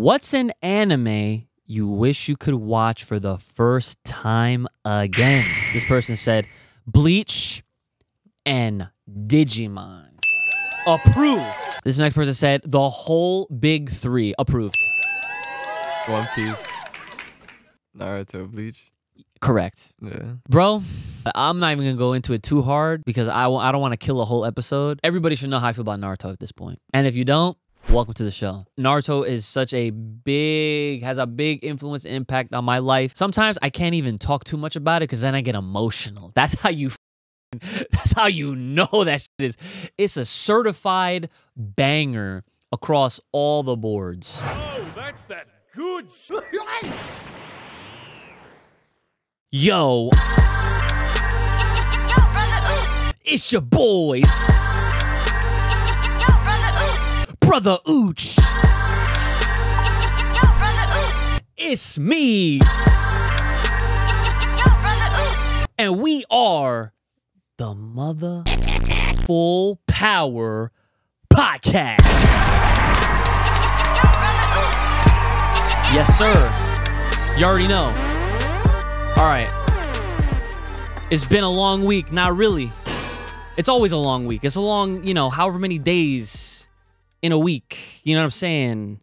What's an anime you wish you could watch for the first time again? This person said Bleach and Digimon. Approved. This next person said the whole big three. Approved. One Piece, Naruto, Bleach. Correct. Yeah. Bro, I'm not even going to go into it too hard because I don't want to kill a whole episode. Everybody should know how I feel about Naruto at this point. And if you don't, welcome to the show. Naruto is such a big, has a big influence and impact on my life. Sometimes I can't even talk too much about it because then I get emotional. That's how you know that shit is. It's a certified banger across all the boards. Oh, that's that good shit. Yo, it's your boy, Brother Ooch. It's me, and we are the mother Full Power Podcast. Yes, sir. You already know. All right, it's been a long week. Not really. It's always a long week. It's a long, you know, however many days in a week. You know what I'm saying?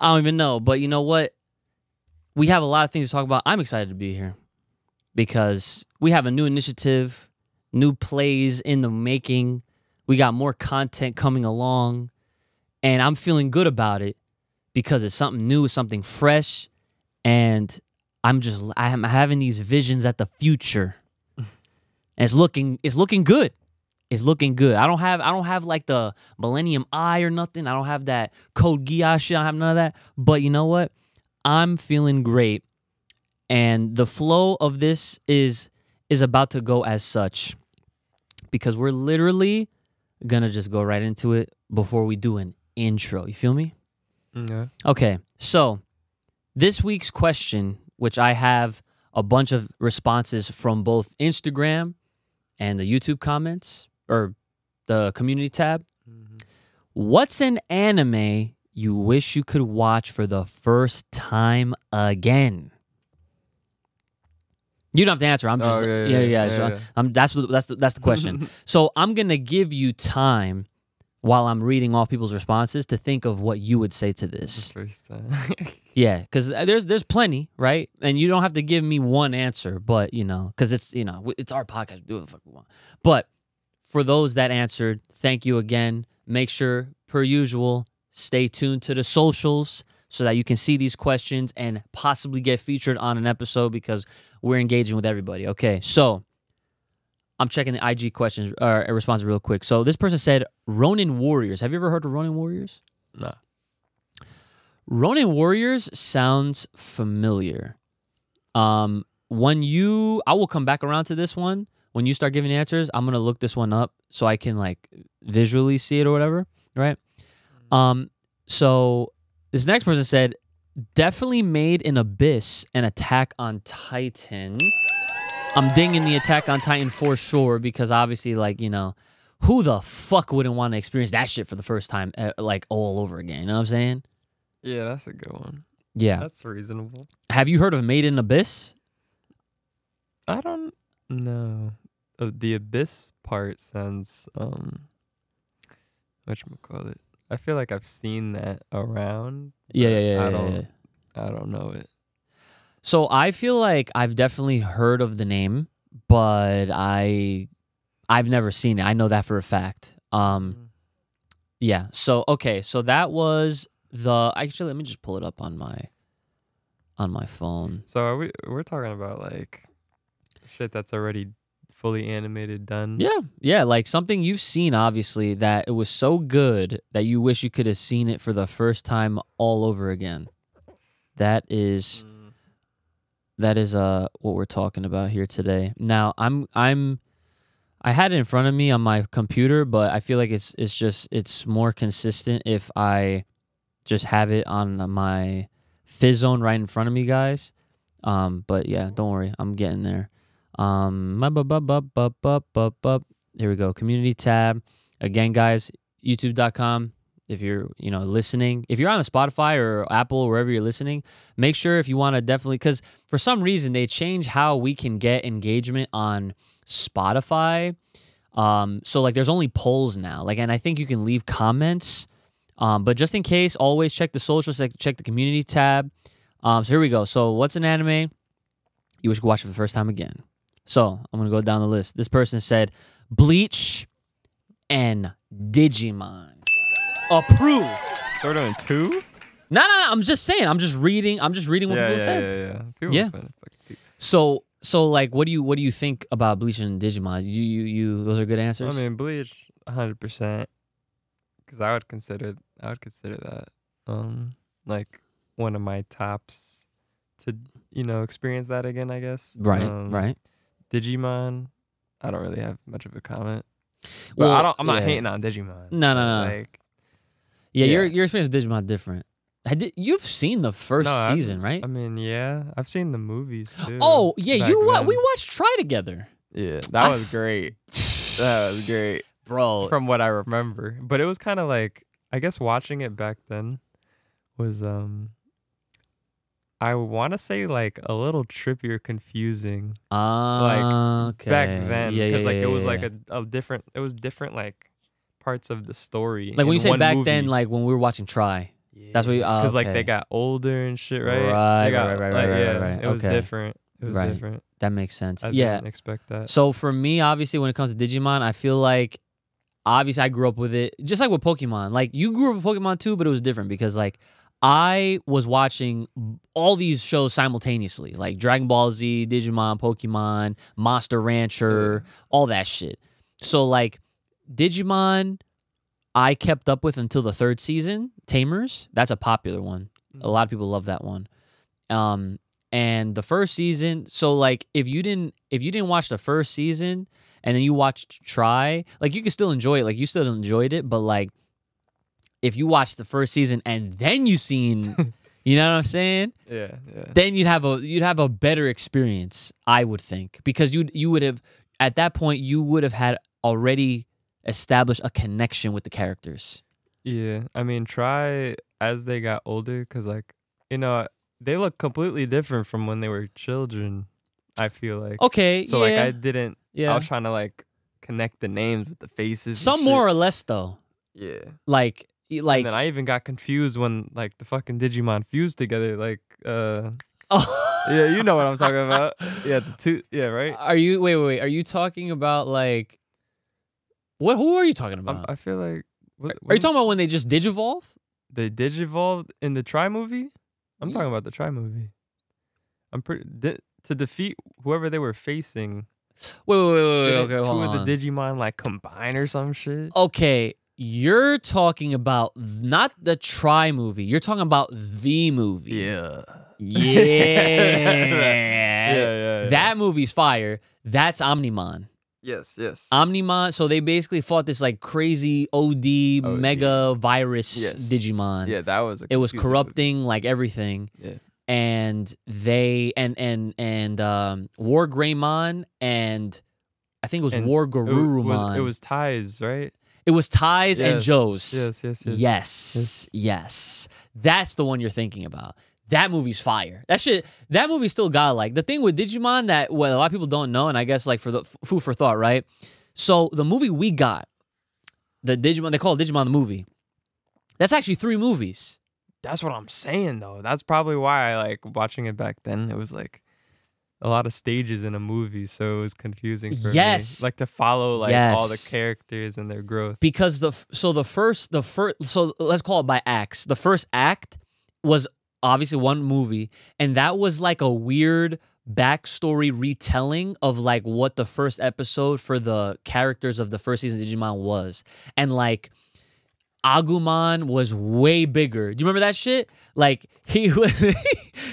I don't even know. But you know what? We have a lot of things to talk about. I'm excited to be here because we have a new initiative, new plays in the making. We got more content coming along, and I'm feeling good about it because it's something new, it's something fresh, and I'm having these visions at the future, and it's looking good. It's looking good. I don't have like the Millennium Eye or nothing. I don't have that Code Geass shit. I don't have none of that. But you know what? I'm feeling great, and the flow of this is about to go as such, because we're literally gonna just go right into it before we do an intro. You feel me? Yeah. Okay. So this week's question, which I have a bunch of responses from both Instagram and the YouTube comments or the community tab. Mm-hmm. What's an anime you wish you could watch for the first time again? You don't have to answer. I'm just that's the question. So I'm gonna give you time while I'm reading off people's responses to think of what you would say to this. The first time. Yeah, because there's plenty, right? And you don't have to give me one answer, but, you know, because it's, you know, it's our podcast. Do what the fuck we want. But for those that answered, thank you again. Make sure, per usual, stay tuned to the socials so that you can see these questions and possibly get featured on an episode because we're engaging with everybody. Okay, so I'm checking the IG questions or responses real quick. So this person said Ronin Warriors. Have you ever heard of Ronin Warriors? No. Ronin Warriors sounds familiar. I will come back around to this one. When you start giving answers, I'm going to look this one up so I can like visually see it or whatever, right? So this next person said definitely Made in Abyss and Attack on Titan. I'm dinging the Attack on Titan for sure because obviously, like, you know, who the fuck wouldn't want to experience that shit for the first time, like, all over again? You know what I'm saying? Yeah, that's a good one. Yeah. That's reasonable. Have you heard of Made in Abyss? I don't know. Oh, the Abyss part sounds, whatchamacallit? I feel like I've seen that around. I don't know it. So I feel like I've definitely heard of the name, but I've never seen it. I know that for a fact. Yeah. So okay. So that was the. Actually, let me just pull it up on my phone. So we're talking about like shit that's already fully animated, done. Yeah. Yeah. Like something you've seen, obviously, that it was so good that you wish you could have seen it for the first time all over again. That is. That is what we're talking about here today. Now I had it in front of me on my computer, but I feel like it's more consistent if I just have it on my Fizzone right in front of me, guys. But yeah, don't worry, I'm getting there. Here we go, community tab. Again, guys, youtube.com. if you're, you know, listening, if you're on Spotify or Apple or wherever you're listening, make sure if you want to definitely, because for some reason they change how we can get engagement on Spotify. So like there's only polls now, like, and I think you can leave comments. But just in case, always check the social, check the community tab. So here we go. So what's an anime you wish you could watch it for the first time again? So I'm gonna go down the list. This person said Bleach and Digimon. Approved. 302? No. I'm just saying. I'm just reading what people said. Yeah. So like, what do you think about Bleach and Digimon? You those are good answers. I mean, Bleach 100%, because I would consider that like one of my tops to, you know, experience that again, I guess. Right. Right. Digimon, I don't really have much of a comment. But well, I'm not hating on Digimon. No. Like, your experience with Digimon different. You've seen the first season, right? I mean, yeah, I've seen the movies too. Oh yeah, we watched Try Together. Yeah, that was great. That was great, bro. From what I remember, but it was kind of like, I guess watching it back then was I want to say like a little trippy or confusing. Like okay. Back then, because it was different like parts of the story. Like when you say back then, like when we were watching Try. Yeah. That's what, because like they got older and shit, right? Right. It was different. It was different. That makes sense. I didn't expect that. So for me, obviously, when it comes to Digimon, I feel like obviously I grew up with it, just like with Pokemon. Like you grew up with Pokemon too, but it was different because like I was watching all these shows simultaneously, like Dragon Ball Z, Digimon, Pokemon, Monster Rancher, all that shit. So like Digimon, I kept up with until the third season, Tamers. That's a popular one. A lot of people love that one. And the first season, so like if you didn't watch the first season and then you watched Try, like you could still enjoy it. Like you still enjoyed it, but like if you watched the first season and then you seen, you know what I'm saying? Yeah. Then you'd have a better experience, I would think, because you would have at that point you would have had already establish a connection with the characters. Yeah, I mean, Try as they got older, because like, you know, they look completely different from when they were children, I feel like. Okay, so like I was trying to like connect the names with the faces. Some more or less though. Yeah. Like. And then I even got confused when like the fucking Digimon fused together. Like, yeah, you know what I'm talking about. Yeah, the two. Yeah, right. Are you wait? Are you talking about like? What? Who are you talking about? I feel like... What are you talking about when they just digivolve? They digivolved in the Try movie? I'm talking about the Try movie. I'm pretty... To defeat whoever they were facing... Wait, okay, hold on. The Digimon, like, combine or some shit? Okay, you're talking about not the Try movie. You're talking about the movie. Yeah. That movie's fire. That's Omnimon. Yes. Omnimon. So they basically fought this like crazy OD mega virus Digimon. Yeah, that was. It was corrupting movie. Like everything. Yeah. And they and War Greymon and I think it was War Garurumon. It was Ties, right? It was Ties and Joes. Yes. That's the one you're thinking about. That movie's fire. That movie still got like the thing with Digimon that a lot of people don't know, and I guess like for the food for thought, right? So the movie we got, the Digimon, they call it Digimon the movie. That's actually 3 movies. That's what I'm saying though. That's probably why I like watching it back then. It was like a lot of stages in a movie, so it was confusing for me. Like to follow like all the characters and their growth. Because so let's call it by acts. The first act was obviously one movie, and that was like a weird backstory retelling of like what the first episode for the characters of the first season of Digimon was. And like Agumon was way bigger. Do you remember that shit? Like he was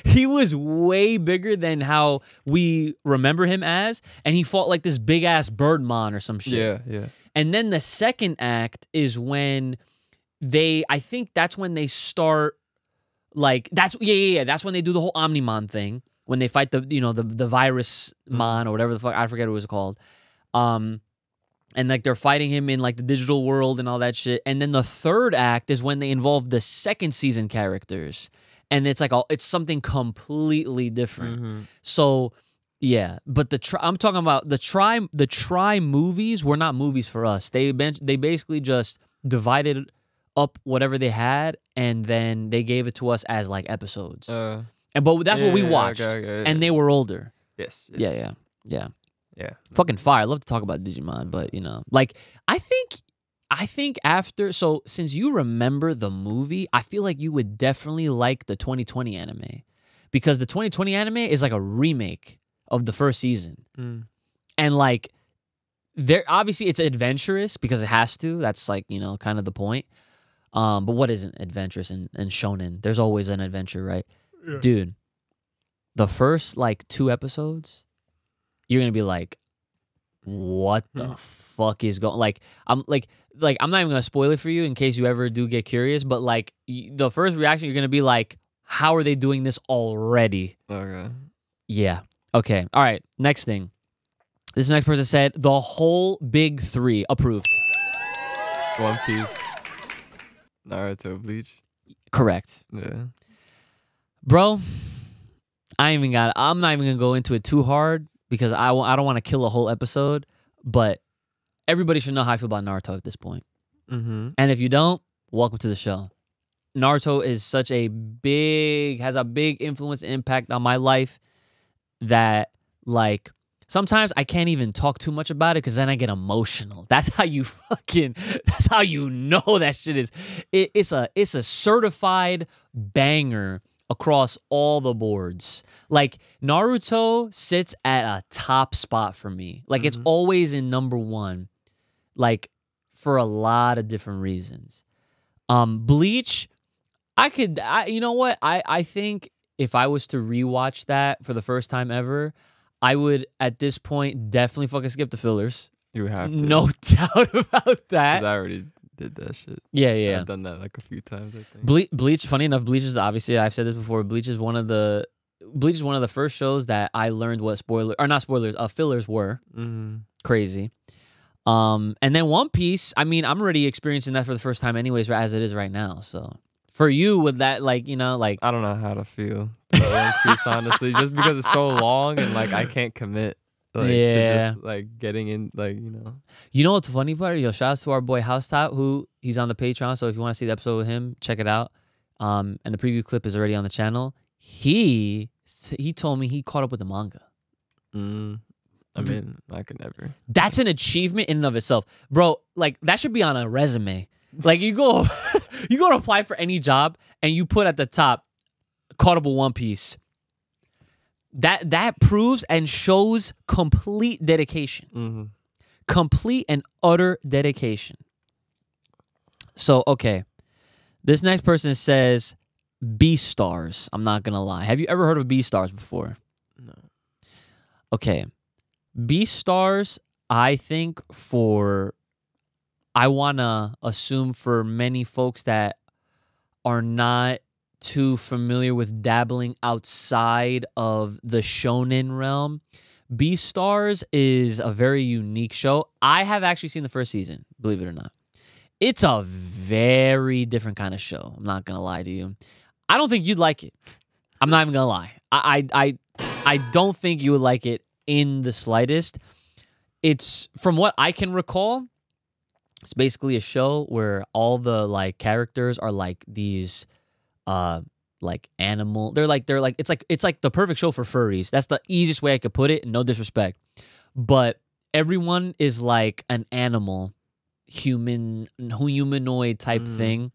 he was way bigger than how we remember him as, and he fought like this big ass Birdmon or some shit. Yeah. And then the second act is when I think that's when they start. Like that's that's when they do the whole Omnimon thing, when they fight the virus mon or whatever the fuck, I forget what it was called. And, like, they're fighting him in, like, the digital world and all that shit. And then the third act is when they involve the second season characters. And it's, like, it's something completely different. Mm-hmm. So, yeah. But I'm talking about the Tri movies were not movies for us. They basically just divided up whatever they had, and then they gave it to us as, like, episodes. But that's what we watched. Okay, and they were older. Yes. Yeah. Fucking fire. I love to talk about Digimon, but, you know, like, I think after, so since you remember the movie, I feel like you would definitely like the 2020 anime, because the 2020 anime is like a remake of the first season. Mm. And, like, there, obviously it's adventurous because it has to. That's, like, you know, kind of the point. But what isn't adventurous and shonen? There's always an adventure, right? Yeah. Dude, the first, like, 2 episodes, you're gonna be like, what the fuck is going? Like, I'm not even gonna spoil it for you in case you ever do get curious. But, like, the first reaction, you're gonna be like, how are they doing this already? Okay. Yeah. Okay. All right. Next thing. This next person said the whole big three approved. One Piece, Naruto, Bleach. Correct. Yeah. Bro, I'm not even gonna go into it too hard, because I don't want to kill a whole episode, but everybody should know how I feel about Naruto at this point. Mm-hmm. And if you don't, welcome to the show. Naruto is such a big, has a big influence and impact on my life that, like, sometimes I can't even talk too much about it because then I get emotional. That's how you know that shit is. It's a certified banger across all the boards. Like, Naruto sits at a top spot for me. Like, it's always in #1, like, for a lot of different reasons. Bleach, you know what? I think if I was to rewatch that for the first time ever, I would, at this point, definitely fucking skip the fillers. You have to. No doubt about that. I already did that shit. Yeah. I've done that, like, a few times, I think. Bleach, funny enough, Bleach is obviously, I've said this before, Bleach is one of the first shows that I learned what fillers were. Mm. Crazy. And then One Piece, I mean, I'm already experiencing that for the first time anyways, as it is right now. So for you, with that, like, you know, like, I don't know how to feel about One Piece, honestly, just because it's so long and, like, I can't commit. Like, yeah, to just, like, getting in, like, you know. You know what's the funny part? Yo, shout out to our boy Housetop, who he's on the Patreon. So if you want to see the episode with him, check it out. And the preview clip is already on the channel. He told me he caught up with the manga. Mm. I mean, I could never. That's an achievement in and of itself, bro. Like, that should be on a resume. Like, you go, you go to apply for any job, and you put at the top, caught up with One Piece. That proves and shows complete dedication. Mm-hmm. Complete and utter dedication. So, okay. This next person says Beastars. I'm not going to lie. Have you ever heard of Beastars before? No. Okay. Beastars, I think I want to assume for many folks that are not too familiar with dabbling outside of the shonen realm, Beastars is a very unique show. I have actually seen the first season, believe it or not. It's a very different kind of show. I'm not gonna lie to you. I don't think you'd like it. I'm not even gonna lie. I don't think you would like it in the slightest. It's, from what I can recall, it's basically a show where all the, like, characters are, like, these like animal, they're like it's like the perfect show for furries. That's the easiest way I could put it, no disrespect, but everyone is like an animal, humanoid type thing,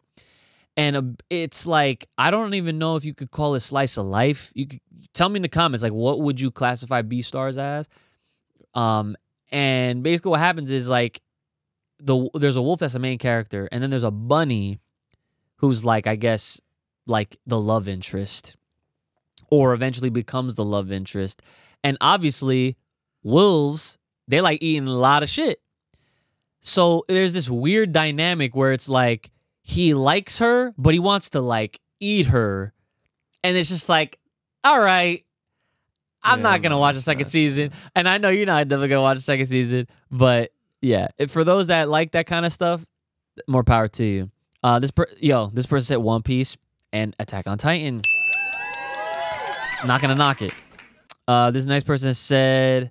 and it's like, I don't even know if you could call it slice of life. You could tell me in the comments, like, what would you classify Beastars as? And basically what happens is, like, there's a wolf that's the main character, and then there's a bunny who's, like, I guess, like, the love interest, or eventually becomes the love interest. And obviously wolves, they like eating a lot of shit, so there's this weird dynamic where it's like he likes her but he wants to, like, eat her, and it's just like, all right, I'm not gonna watch the second season, and I know you're not definitely gonna watch the second season, but Yeah, for those that like that kind of stuff, more power to you. This person said One Piece and Attack on Titan. Not gonna knock it. This next person said,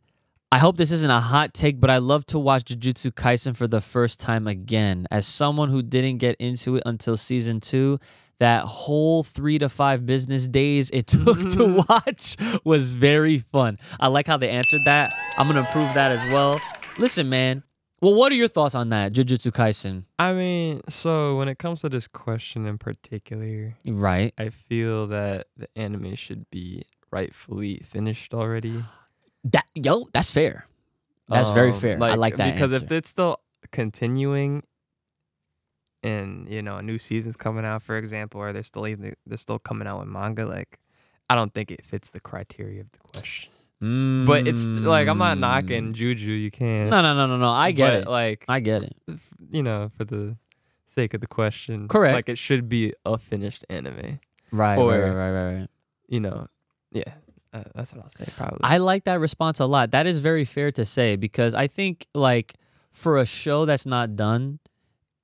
I hope this isn't a hot take, but I love to watch Jujutsu Kaisen for the first time again. As someone who didn't get into it until season 2, that whole 3 to 5 business days it took to watch was very fun. I like how they answered that. I'm gonna improve that as well. Listen, man. Well, what are your thoughts on that, Jujutsu Kaisen? I mean, so when it comes to this question in particular, right? I feel that the anime should be rightfully finished already. That's fair. That's very fair. I like that because answer. If it's still continuing, and you know, a new season's coming out, for example, or they're still coming out with manga, like I don't think it fits the criteria of the question. But it's like, I'm not knocking Juju. You can't. No. I get it. Like, I get it. You know, for the sake of the question, correct. Like, it should be a finished anime, right? Or, right. You know, yeah. That's what I'll say. Probably. I like that response a lot. That is very fair to say because I think, like, for a show that's not done,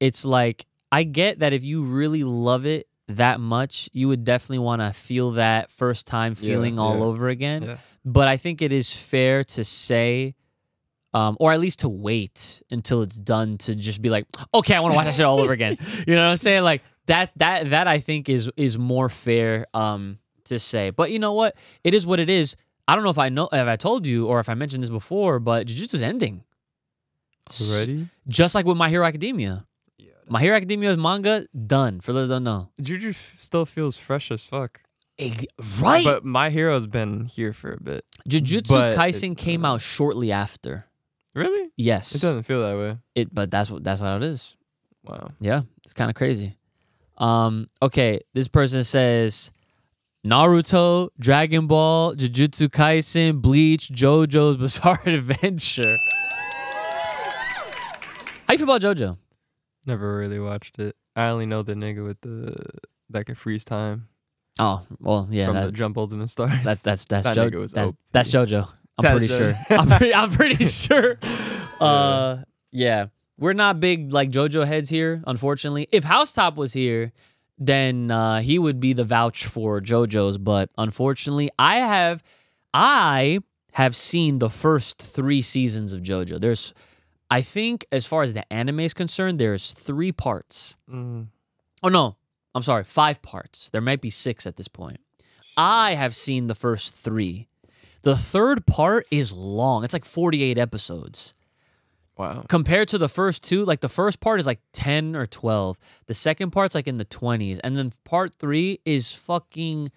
it's like, I get that if you really love it that much, you would definitely want to feel that first time feeling all over again. Yeah. But I think it is fair to say, or at least to wait until it's done to just be like, okay, I want to watch that shit all over again. You know what I'm saying? Like that I think is more fair to say. But you know what? It is what it is. I don't know if I told you or if I mentioned this before, but Jujutsu's ending already. Just like with My Hero Academia. Yeah, My Hero Academia's manga done. For those who don't know, Jujutsu still feels fresh as fuck. Right, but My Hero's been here for a bit. Jujutsu Kaisen came out shortly after. Really? Yes. It doesn't feel that way. But that's how it is. Wow. Yeah, it's kind of crazy. Okay, this person says Naruto, Dragon Ball, Jujutsu Kaisen, Bleach, JoJo's Bizarre Adventure. How you feel about JoJo? Never really watched it. I only know the nigga with that can freeze time. Oh, well, yeah. From the Jump Ultimate Stars. That's JoJo. I'm pretty sure. Yeah. We're not big, like, JoJo heads here, unfortunately. If Housetop was here, then he would be the vouch for JoJo's. But unfortunately, I have seen the first 3 seasons of JoJo. There's, I think, as far as the anime is concerned, there's 3 parts. Oh, no. I'm sorry, 5 parts. There might be 6 at this point. I have seen the first 3. The third part is long. It's like 48 episodes. Wow. Compared to the first 2, like the first part is like 10 or 12. The second part's like in the 20s. And then part 3 is fucking,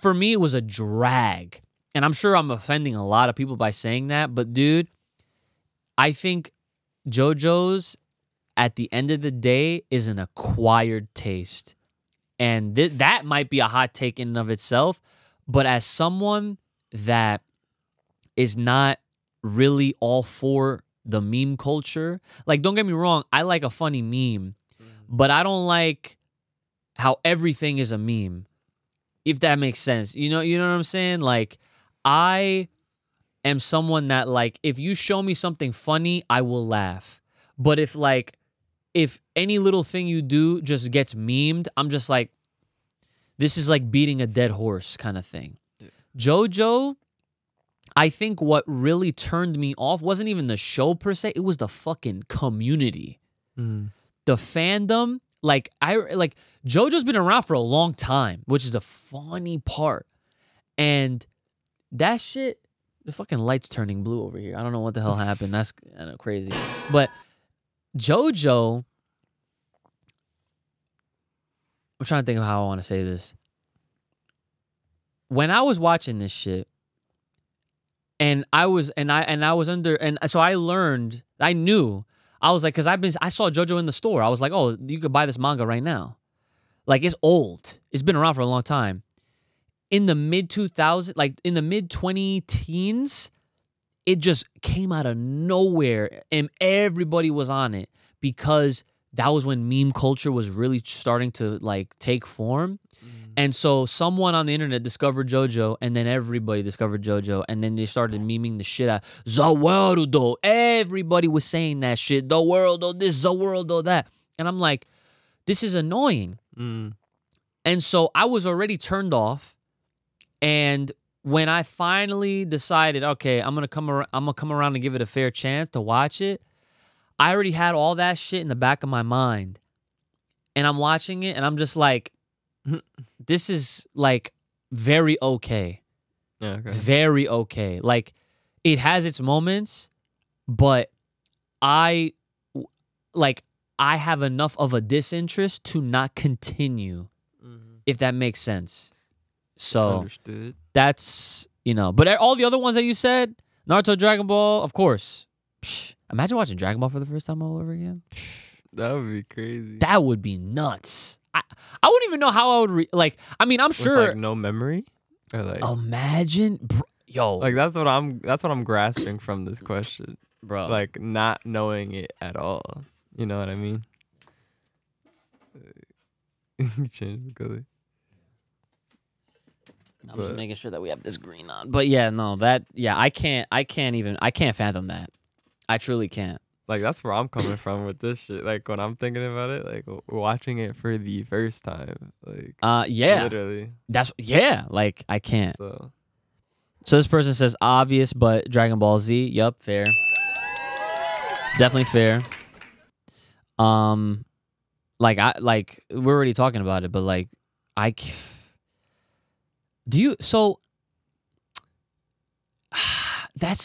for me, it was a drag. And I'm sure I'm offending a lot of people by saying that. But dude, I think JoJo's, at the end of the day, is an acquired taste. And that might be a hot take in and of itself, but as someone that is not really all for the meme culture, like, don't get me wrong, I like a funny meme, but I don't like how everything is a meme, if that makes sense. You know what I'm saying? Like, I am someone that, like, if you show me something funny, I will laugh. But if, like, if any little thing you do just gets memed, I'm just like, this is like beating a dead horse kind of thing. Yeah. JoJo, I think what really turned me off wasn't even the show per se. It was the fucking community. The fandom. Like, JoJo's been around for a long time, which is the funny part. And that shit, the fucking light's turning blue over here. I don't know what the hell happened. That's crazy. But JoJo, I'm trying to think of how I want to say this. When I was watching this shit, and so I learned, I knew, I was like, because I saw JoJo in the store. I was like, oh, you could buy this manga right now. Like, it's old. It's been around for a long time. In the mid 2010s, it just came out of nowhere and everybody was on it because that was when meme culture was really starting to, like, take form. And so someone on the internet discovered JoJo, and then everybody discovered JoJo, and then they started memeing the shit out. Zawarudo. Everybody was saying that shit. The world, oh this, the world, oh that. And I'm like, this is annoying. Mm. And so I was already turned off. And when I finally decided, okay, I'm gonna come around and give it a fair chance to watch it, I already had all that shit in the back of my mind. And I'm watching it, and I'm just like, this is like very okay. Yeah, okay. Very okay. Like it has its moments, but I have enough of a disinterest to not continue, if that makes sense. So understood. That's, you know, but all the other ones that you said, Naruto, Dragon Ball, of course. Psh, imagine watching Dragon Ball for the first time all over again. That would be crazy. That would be nuts. I wouldn't even know how I would like. I mean, I'm sure. With, like, no memory. Or, like, imagine, yo. Like that's what I'm grasping from this question, bro. Like not knowing it at all. You know what I mean? Change the color. I'm just making sure that we have this green on. But yeah, no, that yeah, I can't fathom that. I truly can't. Like, that's where I'm coming from with this shit. Like, when I'm thinking about it, like, watching it for the first time. Like, yeah. Literally. That's, yeah. Like, I can't. So this person says, obvious, but Dragon Ball Z. Yup, fair. Definitely fair. Like, we're already talking about it, but, like, that's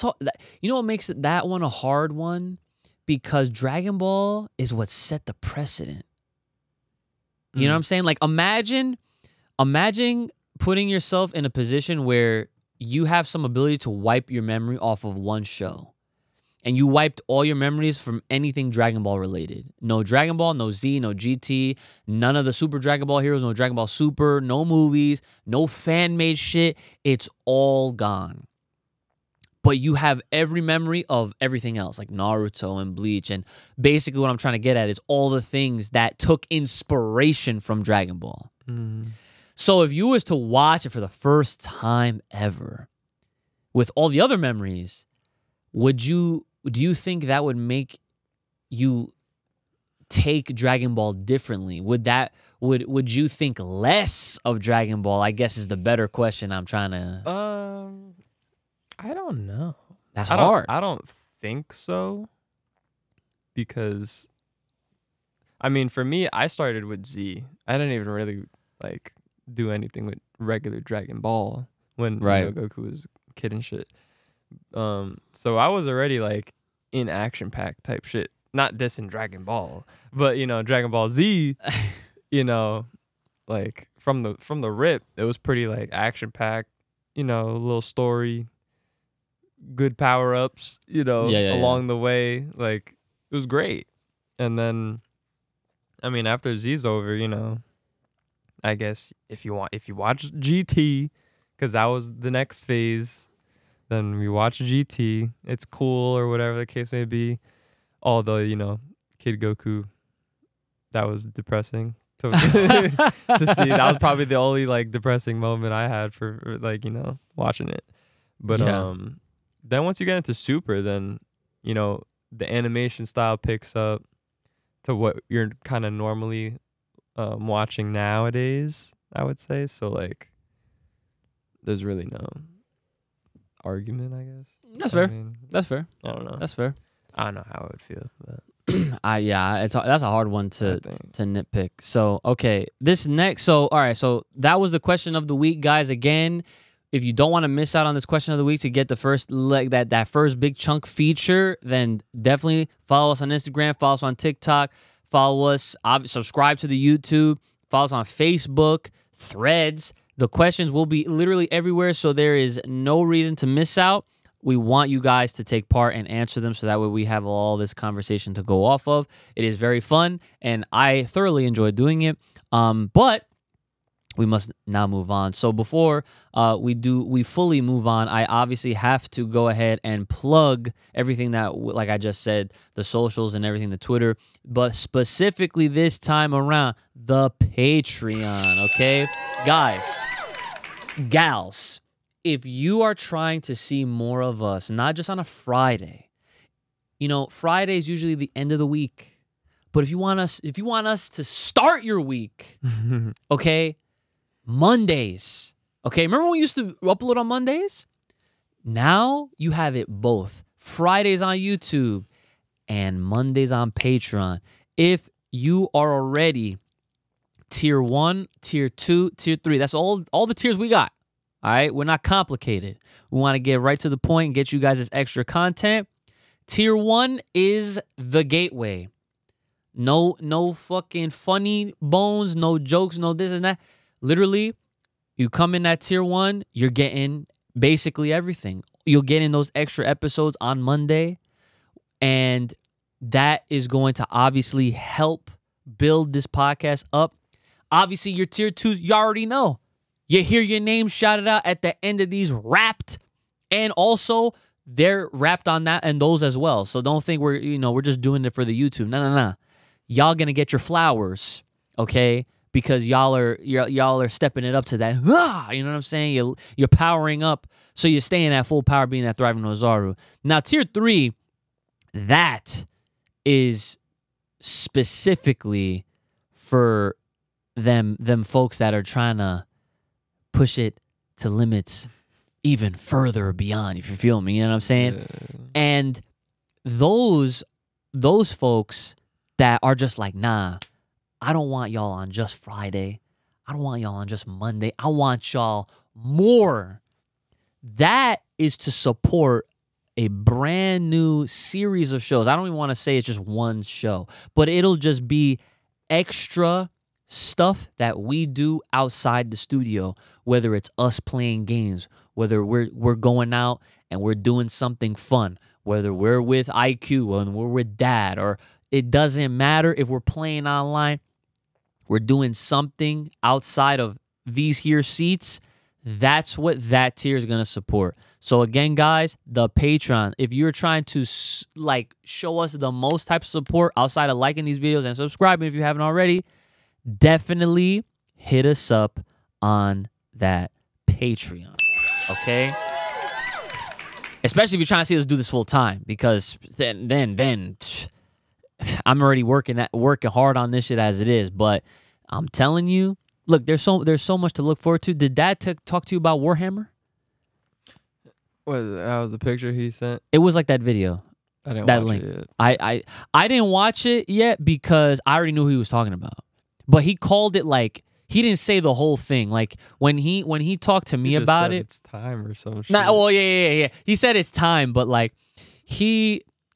all, you know what makes that one a hard one? Because Dragon Ball is what set the precedent. You know what I'm saying? Like, imagine putting yourself in a position where you have some ability to wipe your memory off of one show. And you wiped all your memories from anything Dragon Ball related. No Dragon Ball, no Z, no GT, none of the Super Dragon Ball heroes, no Dragon Ball Super, no movies, no fan-made shit. It's all gone. But you have every memory of everything else, like Naruto and Bleach. And basically what I'm trying to get at is all the things that took inspiration from Dragon Ball. Mm. So if you was to watch it for the first time ever with all the other memories, do you think that would make you take Dragon Ball differently? Would you think less of Dragon Ball? I guess is the better question I'm trying to... I don't know. That's hard. I don't think so. Because, I mean, for me, I started with Z. I didn't even really, like, do anything with regular Dragon Ball when Goku was a kid and shit. So I was already, like, in action pack type shit. Not this in Dragon Ball. But, you know, Dragon Ball Z, you know, like, from the rip, it was pretty, like, action pack, you know, a little story. Good power-ups, you know, along the way. Like, it was great. And then, I mean, after Z's over, you know, I guess if you watch GT, because that was the next phase, then we watch GT. It's cool or whatever the case may be. Although, you know, Kid Goku, that was depressing to, to see. That was probably the only, like, depressing moment I had for, like, you know, watching it. But, then once you get into Super, then, you know, the animation style picks up to what you're kind of normally watching nowadays, I would say. So, like, there's really no argument, I guess. That's fair. That's fair. I don't know. That's fair. I don't know how I would feel. But yeah, that's a hard one to nitpick. So, okay, this next. So, all right, so that was the question of the week, guys. Again, if you don't want to miss out on this question of the week to get the first like that first big chunk feature, then definitely follow us on Instagram, follow us on TikTok, follow us, subscribe to the YouTube, follow us on Facebook, Threads. The questions will be literally everywhere, so there is no reason to miss out. We want you guys to take part and answer them so that way we have all this conversation to go off of. It is very fun, and I thoroughly enjoy doing it. But we must now move on. So before we fully move on, I obviously have to go ahead and plug everything that, like I just said, the socials and everything, the Twitter, but specifically this time around, the Patreon, okay? Guys, gals, if you are trying to see more of us, not just on a Friday, you know, Friday is usually the end of the week. But if you want us to start your week, okay, Mondays, okay? Remember when we used to upload on Mondays? Now you have it both. Fridays on YouTube and Mondays on Patreon. If you are already tier 1, tier 2, tier 3, that's all the tiers we got, all right? We're not complicated. We want to get right to the point and get you guys this extra content. Tier 1 is the gateway. No fucking funny bones, no jokes, no this and that. Literally, you come in at tier 1, you're getting basically everything. You'll get in those extra episodes on Monday, and that is going to obviously help build this podcast up. Obviously, your tier 2s, you already know. You hear your name shouted out at the end of these wrapped, and also they're wrapped on that and those as well. So don't think we're, you know, we're just doing it for the YouTube. No. Y'all gonna get your flowers, okay? Because y'all are stepping it up to that. You know what I'm saying? You're powering up, so you're staying at full power, being that thriving Oozaru. Now, tier 3, that is specifically for them folks that are trying to push it to limits even further beyond. If you feel me, you know what I'm saying? Yeah. And those folks that are just like, nah, I don't want y'all on just Friday. I don't want y'all on just Monday. I want y'all more. That is to support a brand new series of shows. I don't even want to say it's just one show, but it'll just be extra stuff that we do outside the studio, whether it's us playing games, whether we're going out and we're doing something fun, whether we're with IQ and we're with Dad, or it doesn't matter if we're playing online. We're doing something outside of these here seats. That's what that tier is going to support. So again, guys, the Patreon, if you're trying to like show us the most type of support outside of liking these videos and subscribing if you haven't already, definitely hit us up on that Patreon, okay? Especially if you're trying to see us do this full time, because then I'm already working hard on this shit as it is, but I'm telling you, look, there's so much to look forward to. Did Dad talk to you about Warhammer? What was the picture he sent? It was like that video. I didn't watch it yet. I didn't watch it yet because I already knew who he was talking about. But he called it, like, he didn't say the whole thing. Like when he talked to me about it, it's time or some shit. Well, yeah. He said it's time, but like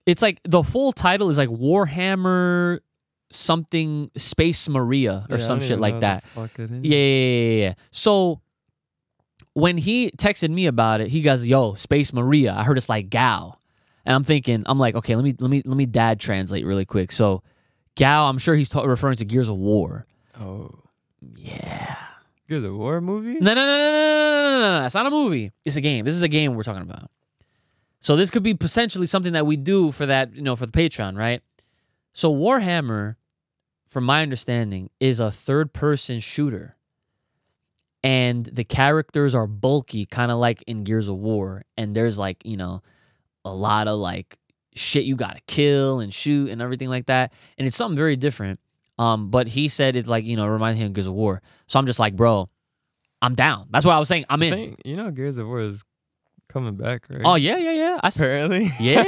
it's like the full title is like Warhammer something Space Maria or some shit like that. Yeah. So when he texted me about it, he goes, "Yo, Space Maria. I heard it's like Gal." And I'm thinking, I'm like, "Okay, let me Dad translate really quick." So Gal, I'm sure he's referring to Gears of War. Oh. Yeah. Gears of War movie? No. It's not a movie. It's a game. This is a game we're talking about. So this could be potentially something that we do for that, you know, for the Patreon, right? So Warhammer, from my understanding, is a third-person shooter. And the characters are bulky, kind of like in Gears of War. And there's, like, you know, a lot of, like, shit you gotta kill and shoot and everything like that. And it's something very different. But he said it's, like, you know, it reminds him of Gears of War. So I'm just like, bro, I'm down. That's what I was saying. I'm in. You know, Gears of War is coming back, right? Oh, yeah. Apparently. Yeah.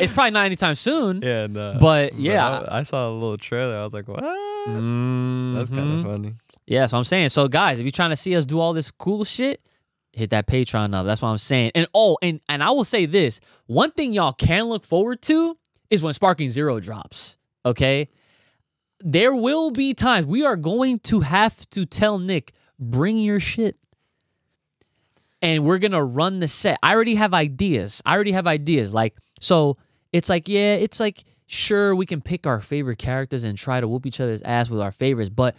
It's probably not anytime soon. Yeah, no. But, yeah. I saw a little trailer. I was like, what? That's kind of funny. Yeah, so I'm saying. So, guys, if you're trying to see us do all this cool shit, hit that Patreon up. That's what I'm saying. And, and I will say this. One thing y'all can look forward to is when Sparking Zero drops, okay? There will be times we are going to have to tell Nick, bring your shit. And we're going to run the set. I already have ideas. Like, so it's like, yeah, it's like, sure, we can pick our favorite characters and try to whoop each other's ass with our favorites. But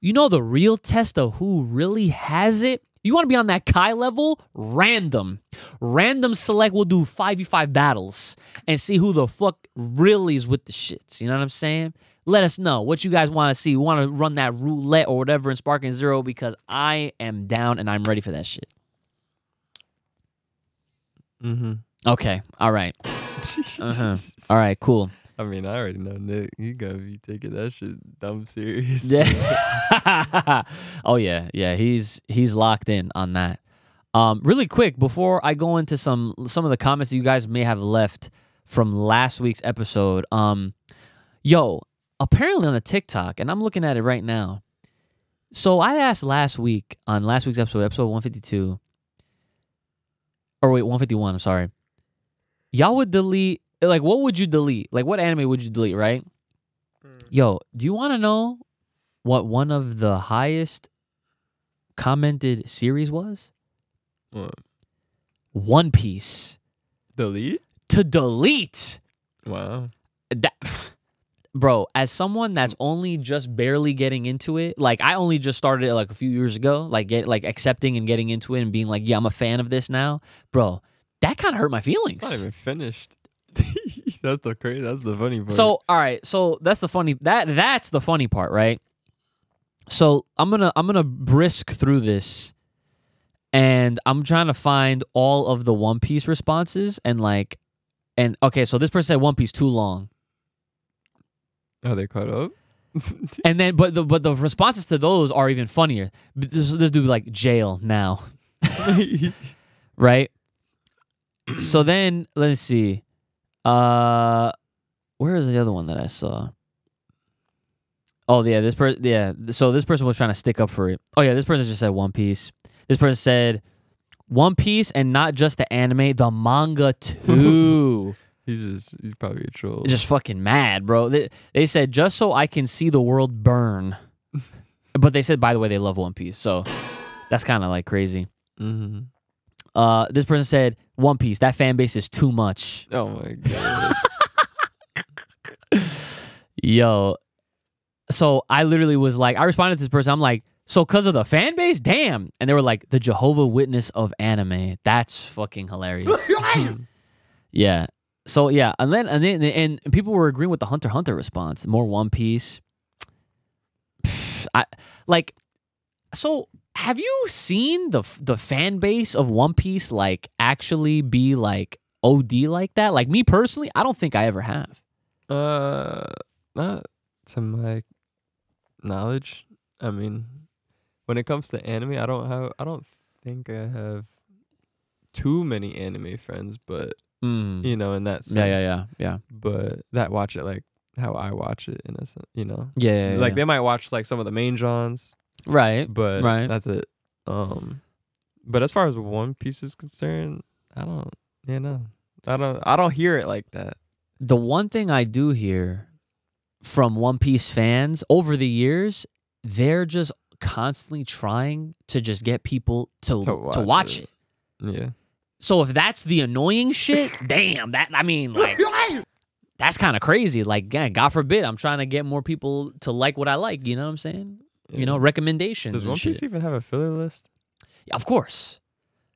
You know the real test of who really has it? You want to be on that Kai level? Random. Random select will do 5v5 battles and see who the fuck really is with the shits. You know what I'm saying? Let us know what you guys want to see. You want to run that roulette or whatever in Sparking Zero, because I am down and I'm ready for that shit. Mm-hmm. Okay. All right. All right, cool. I mean, I already know Nick. He gonna be taking that shit dumb serious. Yeah. Oh yeah, yeah. He's locked in on that. Really quick before I go into some of the comments that you guys may have left from last week's episode. Yo, apparently on the TikTok, and I'm looking at it right now. So I asked last week on last week's episode, episode 152, or wait, 151. I'm sorry. Y'all would delete. Like, what would you delete? Like, what anime would you delete, right? Mm. Yo, do you want to know what one of the highest commented series was? What? One Piece. Delete? To delete. Wow. That, bro, as someone that's only just barely getting into it, like, I only just started it, like, a few years ago, like, accepting and getting into it and being like, yeah, I'm a fan of this now. Bro, that kind of hurt my feelings. It's not even finished. That's the crazy. That's the funny part. So, all right. So that's the funny. That's the funny part, right? So I'm gonna brisk through this, and I'm trying to find all of the One Piece responses and like, and okay. So this person said One Piece too long. Oh, they caught up. And then, but the responses to those are even funnier. This dude like jail now, right? So then let's see. Where is the other one that I saw? Oh yeah, this person. Yeah, so this person was trying to stick up for it. Oh yeah, this person just said One Piece. This person said One Piece and not just the anime, the manga too. he's probably a troll. Just fucking mad, bro. They said just so I can see the world burn, but they said by the way they love One Piece, so that's kind of like crazy. Mm-hmm. This person said One Piece. That fan base is too much. Oh my god. Yo, so I literally was like, I responded to this person. I'm like, so because of the fan base, damn. And they were like, the Jehovah Witness of anime. That's fucking hilarious. Yeah. So yeah, and then people were agreeing with the Hunter x Hunter response. More One Piece. So. Have you seen the fan base of One Piece like actually be like OD like that? Like me personally, I don't think I ever have. Not to my knowledge. I mean, when it comes to anime, I don't think I have too many anime friends, but you know, in that sense. Yeah. But that watch it like how I watch it in a sense, you know. Yeah. They might watch like some of the main genres. Right. But that's it. But as far as One Piece is concerned, I don't hear it like that. The one thing I do hear from One Piece fans over the years, they're just constantly trying to just get people to watch it. Yeah. So if that's the annoying shit, damn, that's kind of crazy. Like, God forbid, I'm trying to get more people to like what I like, you know what I'm saying? You know, recommendations. Does One Piece even have a filler list? Yeah, of course.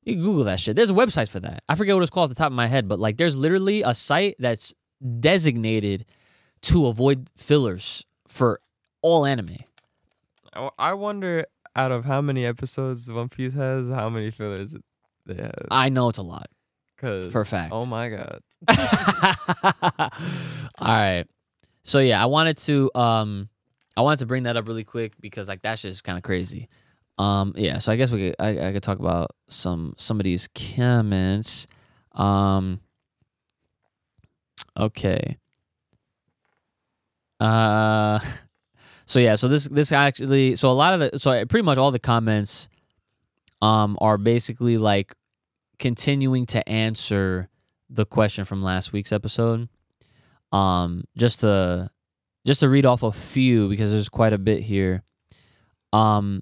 You can Google that shit. There's websites for that. I forget what it's called at the top of my head, but like there's literally a site that's designated to avoid fillers for all anime. I wonder out of how many episodes One Piece has, how many fillers they have. I know it's a lot. For a fact. Oh my God. All right. So yeah, I wanted to bring that up really quick because like that shit is kind of crazy. Yeah, so I guess I could talk about some of these comments. Okay. So yeah, so this actually, so a lot of the, so pretty much all the comments are basically like continuing to answer the question from last week's episode. Just to read off a few because there's quite a bit here. So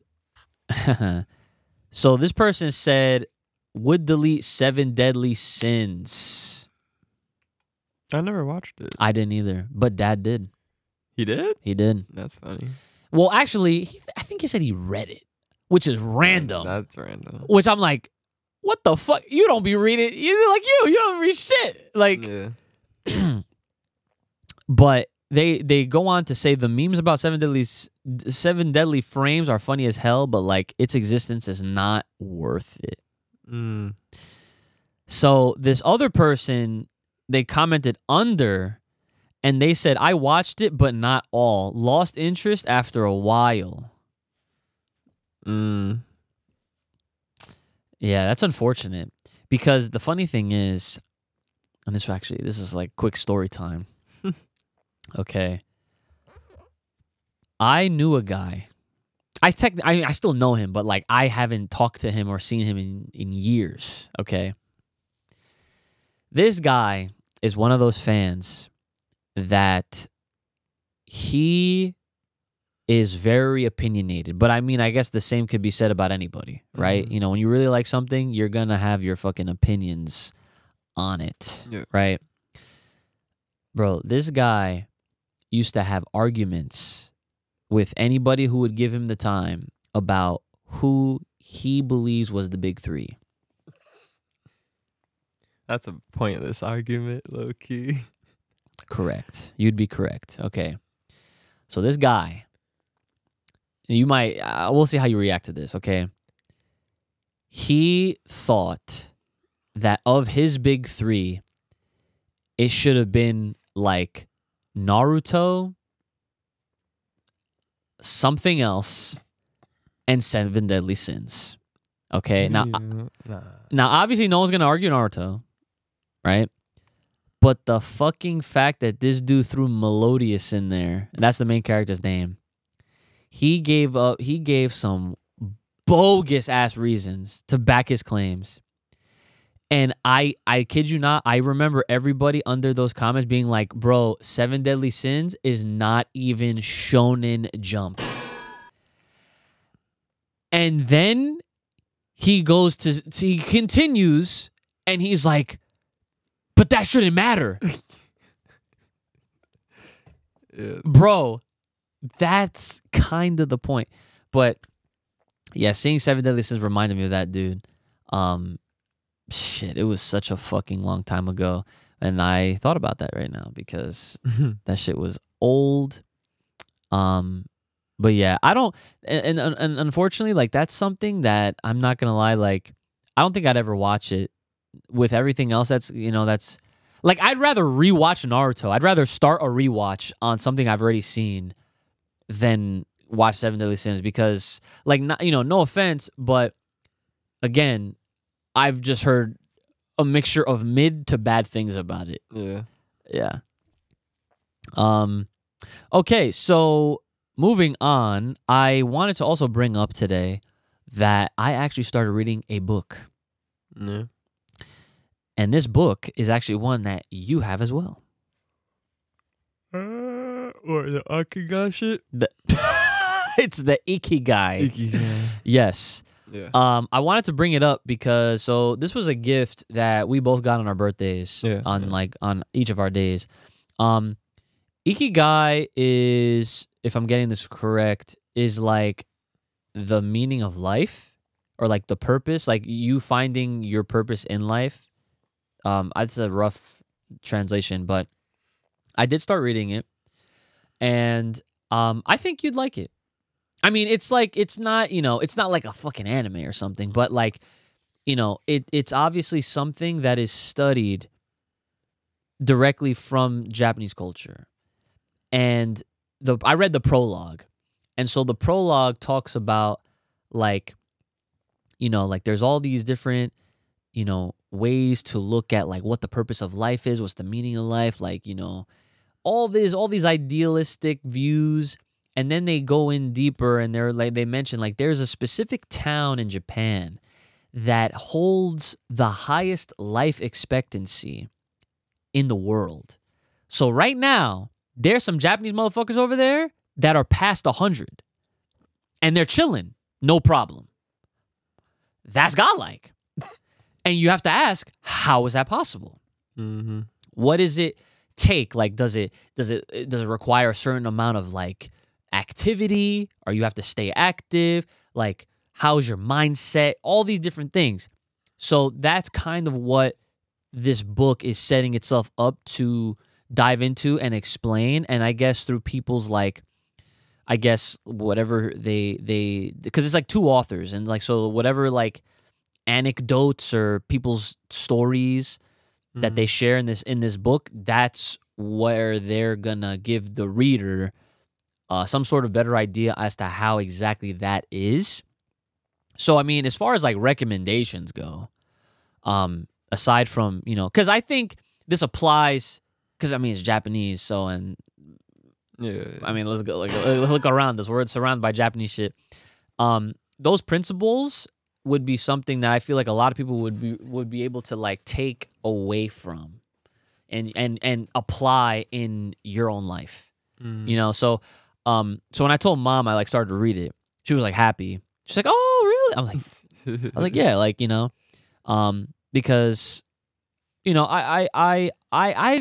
this person said, would delete Seven Deadly Sins. I never watched it. I didn't either, but Dad did. He did? He did. That's funny. Well, actually, I think he said he read it, which is random. That's random. Which I'm like, what the fuck? You don't be reading. You don't read shit. Like, yeah. But they go on to say the memes about Seven Deadly Frames are funny as hell, but like its existence is not worth it. Mm. So this other person, they commented under, and they said, I watched it, but not all. Lost interest after a while. Mm. Yeah, that's unfortunate. Because the funny thing is, and this is like quick story time. Okay. I knew a guy. I still know him, but like I haven't talked to him or seen him in years. Okay. This guy is one of those fans that he is very opinionated. But I mean, I guess the same could be said about anybody, right? Mm-hmm. You know, when you really like something, you're going to have your fucking opinions on it, yeah. Right? Bro, this guy used to have arguments with anybody who would give him the time about who he believes was the big three. That's a pointless argument, low-key. Correct. You'd be correct. Okay. So this guy, we'll see how you react to this, okay? He thought that of his big three, it should have been like Naruto, something else, and Seven Deadly Sins. Okay? Now, now obviously no one's going to argue Naruto, right? But the fucking fact that this dude threw Melodious in there, and that's the main character's name, he gave some bogus ass reasons to back his claims. And I kid you not, I remember everybody under those comments being like, bro, Seven Deadly Sins is not even Shonen Jump. And then he goes to, he continues, and he's like, but that shouldn't matter. Yeah. Bro, that's kind of the point. But yeah, seeing Seven Deadly Sins reminded me of that dude. Shit, it was such a fucking long time ago. And I thought about that right now because that shit was old. But yeah, I don't, and unfortunately, like that's something that I'm not gonna lie, like I don't think I'd ever watch it. With everything else that's, you know, that's like, I'd rather rewatch Naruto. I'd rather start a rewatch on something I've already seen than watch Seven Deadly Sins because, like, not, you know, no offense, but again, I've just heard a mixture of mid to bad things about it. Yeah. Yeah. Okay, so moving on, I wanted to also bring up today that I actually started reading a book. Yeah. And this book is actually one that you have as well. Or the Ikigai shit? It's the Ikigai. Ikigai. Yes. Yeah. I wanted to bring it up because so this was a gift that we both got on our birthdays, yeah, on each of our days. Ikigai is, if I'm getting this correct, is like the meaning of life or like the purpose, like you finding your purpose in life. It's a rough translation, but I did start reading it, and I think you'd like it. I mean, it's like it's not like a fucking anime or something, but like, you know, it's obviously something that is studied directly from Japanese culture. And I read the prologue, and so the prologue talks about like, you know, like there's all these different, you know, ways to look at like what the purpose of life is, what's the meaning of life, like, you know, all these idealistic views. And then they go in deeper, and they're like, they mention like there's a specific town in Japan that holds the highest life expectancy in the world. So right now there's some Japanese motherfuckers over there that are past 100, and they're chilling, no problem. That's godlike. And you have to ask, how is that possible? Mm-hmm. What does it take? Like, does it require a certain amount of like activity? Or you have to stay active? Like, how's your mindset? All these different things. So that's kind of what this book is setting itself up to dive into and explain. And I guess through people's, like, I guess whatever they because it's like two authors, and like, so whatever, like, anecdotes or people's stories that they share in this book, that's where they're gonna give the reader some sort of better idea as to how exactly that is. So I mean, as far as like recommendations go, aside from, you know, because I think this applies, because I mean it's Japanese, so, and yeah, I mean, let's go, like, look around us, we're surrounded by Japanese shit. Those principles would be something that I feel like a lot of people would be able to, like, take away from and apply in your own life. You know, so so when I told Mom I, like, started to read it, she was like happy. She's like, "Oh, really?" I was like, "Yeah, like, you know, because, you know, I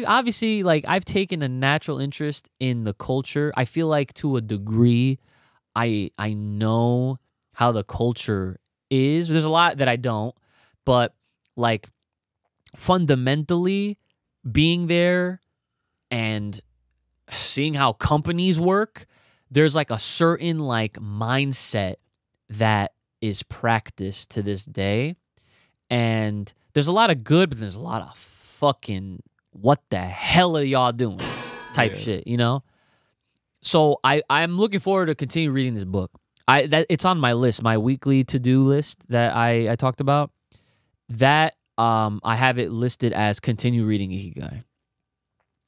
obviously, like, I've taken a natural interest in the culture. I feel like to a degree I know how the culture is. There's a lot that I don't, but, like, fundamentally being there and seeing how companies work, there's, like, a certain, like, mindset that is practiced to this day. And there's a lot of good, but there's a lot of fucking what the hell are y'all doing type shit, you know? So I'm looking forward to continue reading this book. It's on my list, my weekly to-do list that I talked about. That I have it listed as continue reading Ikigai.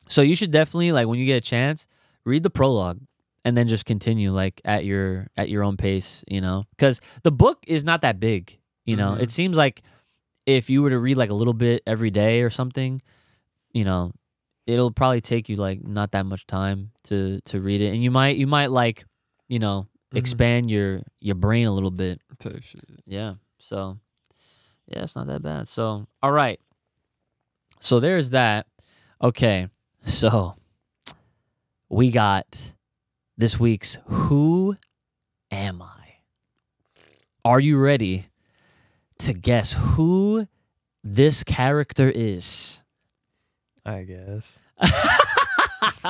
So you should definitely, like, when you get a chance, read the prologue and then just continue, like, at your own pace, you know? Because the book is not that big, you know? It seems like if you were to read, like, a little bit every day or something, you know, it'll probably take you, like, not that much time to read it. And you might, like, you know, expand your brain a little bit. Yeah. So yeah, it's not that bad. So all right. So there's that. Okay. So we got this week's Who Am I? Are you ready to guess who this character is? I guess.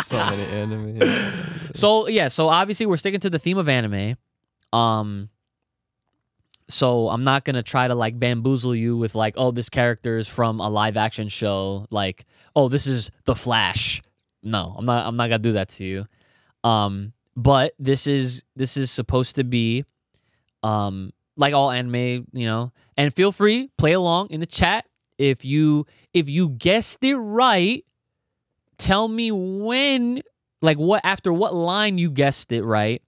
So many anime. So yeah, so obviously we're sticking to the theme of anime. So I'm not gonna try to, like, bamboozle you with, like, oh, this character is from a live action show, like, oh, this is The Flash. No, I'm not gonna do that to you. But this is supposed to be like all anime, you know. And feel free, play along in the chat. If you guessed it right, tell me when, like, what, after what line you guessed it right.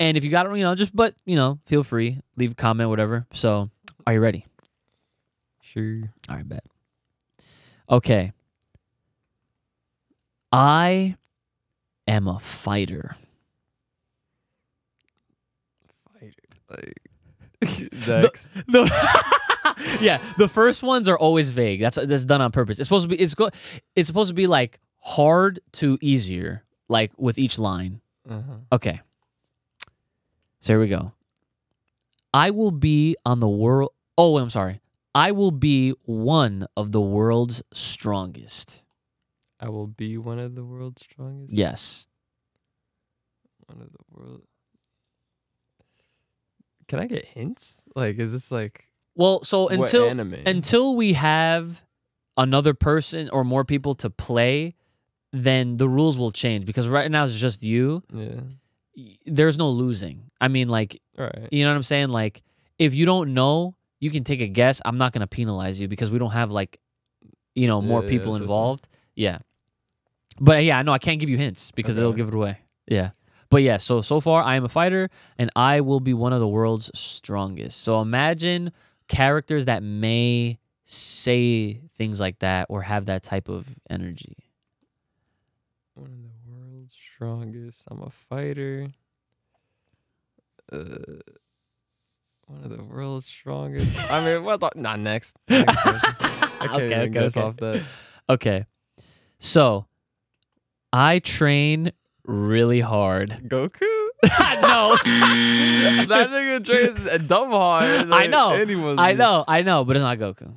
And if you got it, you know, just, but, you know, feel free, leave a comment, whatever. So, are you ready? Sure. All right, bet. Okay. I am a fighter. Like, next. Yeah, the first ones are always vague. That's done on purpose. It's supposed to be, like, hard to easier, like, with each line. Okay, so here we go. I will be on the world. Oh, I'm sorry. I will be one of the world's strongest. I will be one of the world's strongest. Yes. One of the world. Can I get hints? Like, is this like? Well, so until we have another person or more people to play, then the rules will change, because right now it's just you. Yeah. There's no losing. I mean, like, right. You know what I'm saying? Like, if you don't know, you can take a guess. I'm not going to penalize you because we don't have, like, you know, more people involved. Like, yeah. But yeah, no, I can't give you hints because it'll give it away. Yeah. But yeah, so far I am a fighter and I will be one of the world's strongest. So imagine characters that may say things like that or have that type of energy. One of the world's strongest. I'm a fighter. One of the world's strongest. I mean, what the? Not next. I can't even guess off that. Okay. So, I train really hard. Goku? No. That nigga trains a dumb hard. Like, I know, but it's not Goku.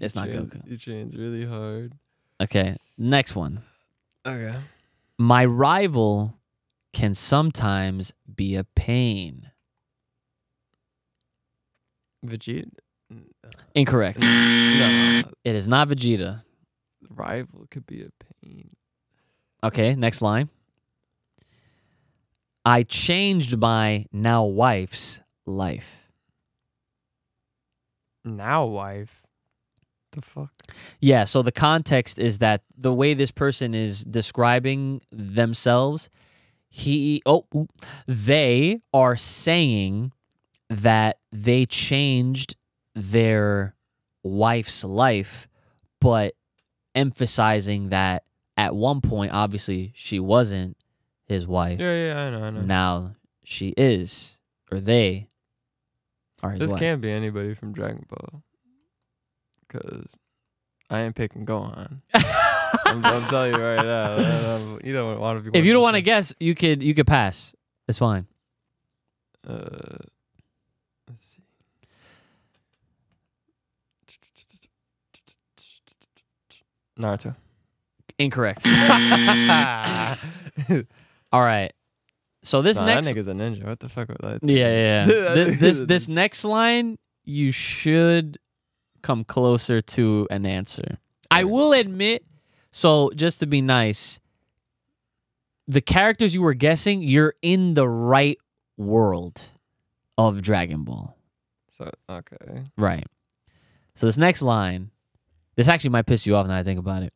It's not Goku. He trains really hard. Okay, next one. Okay. My rival can sometimes be a pain. Vegeta? No. Incorrect. No. It is not Vegeta. Rival could be a pain. Okay, next line. I changed my now wife's life. Now wife? The fuck? Yeah, so the context is that the way this person is describing themselves, they are saying that they changed their wife's life, but emphasizing that at one point, obviously, she wasn't his wife. Yeah, yeah, I know. Now she is, or they are his wife. This can't be anybody from Dragon Ball, because I ain't picking Gohan. I'm telling you right now. You don't want to be. If you don't want to guess, you could pass. It's fine. Let's see. Naruto. Incorrect. All right. So this next that nigga's a ninja. What the fuck was that? Yeah, yeah. this next line, you should come closer to an answer. I will admit, so just to be nice, the characters you were guessing, you're in the right world of Dragon Ball. So okay. Right. So this next line, this actually might piss you off now I think about it.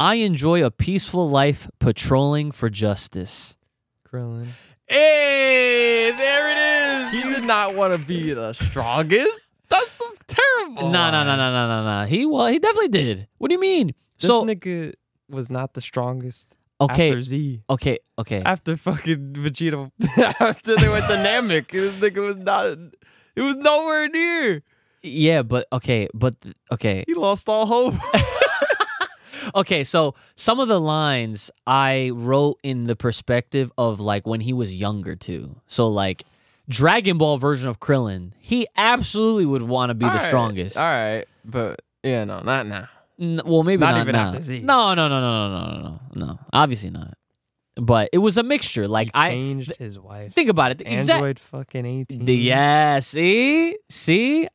I enjoy a peaceful life patrolling for justice. Krillin. Hey, there it is. He did not want to be the strongest. That's so terrible. No. He definitely did. What do you mean? This nigga was not the strongest. Okay. After Z. Okay. After fucking Vegeta. After they went to Namek, this nigga was not. It was nowhere near. Yeah, but okay. He lost all hope. Okay, so some of the lines I wrote in the perspective of like when he was younger too. So like Dragon Ball version of Krillin, he absolutely would want to be the strongest. All right, but yeah, no, not now. Well, maybe not even after Z. No. Obviously not. But it was a mixture. Like he changed his wife. Think about it. Android fucking 18. Yeah. See.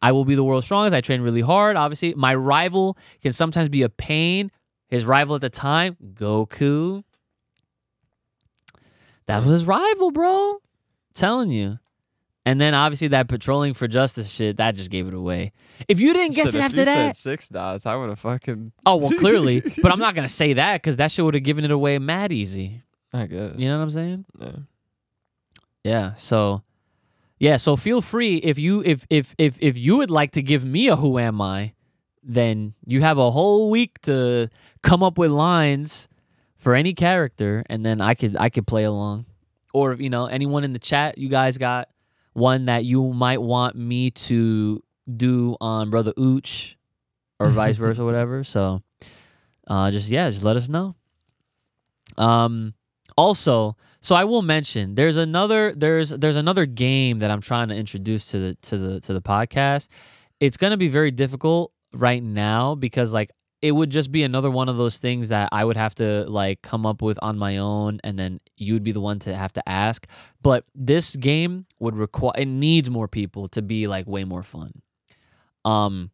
I will be the world's strongest. I train really hard. Obviously, my rival can sometimes be a pain. His rival at the time, Goku. That was his rival, bro. I'm telling you. And then obviously that patrolling for justice shit, that just gave it away. If you didn't guess it after that, said 6 dots, I would have fucking. Oh well, clearly. But I'm not gonna say that because that shit would have given it away mad easy. I guess. You know what I'm saying? Yeah. Yeah. So feel free if you would like to give me a who am I. Then you have a whole week to come up with lines for any character, and then I could play along. Or, you know, anyone in the chat, you guys got one that you might want me to do on Brother Ooch or vice versa or whatever. So just let us know. Also, so I will mention there's another game that I'm trying to introduce to the podcast. It's gonna be very difficult right now because like it would just be another one of those things that I would have to like come up with on my own, and then you would be the one to have to ask. But this game would require, it needs more people to be like way more fun. And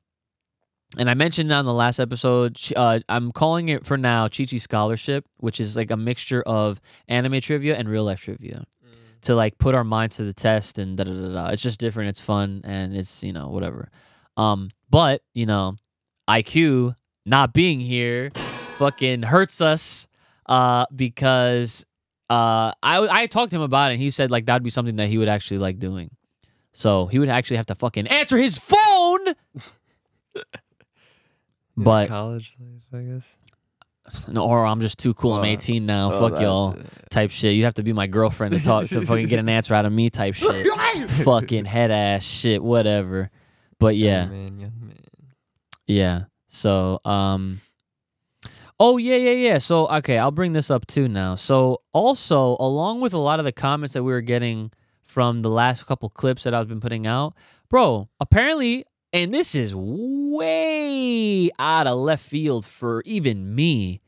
I mentioned on the last episode, I'm calling it for now Chi-Chi Scholarship, which is like a mixture of anime trivia and real life trivia to like put our minds to the test and It's just different. It's fun and it's, you know, whatever. But, you know, IQ not being here fucking hurts us because I talked to him about it, and he said, like, that would be something that he would actually like doing. So he would actually have to fucking answer his phone! But... college life, I guess. No, or I'm just too cool. I'm 18 now. Fuck y'all. Type shit. You have to be my girlfriend to talk to fucking get an answer out of me type shit. Fucking head-ass shit. Whatever. But yeah, young man. Yeah. So, Oh, yeah. So, okay, I'll bring this up too now. So, also, along with a lot of the comments that we were getting from the last couple clips that I've been putting out, bro, apparently, and this is way out of left field for even me,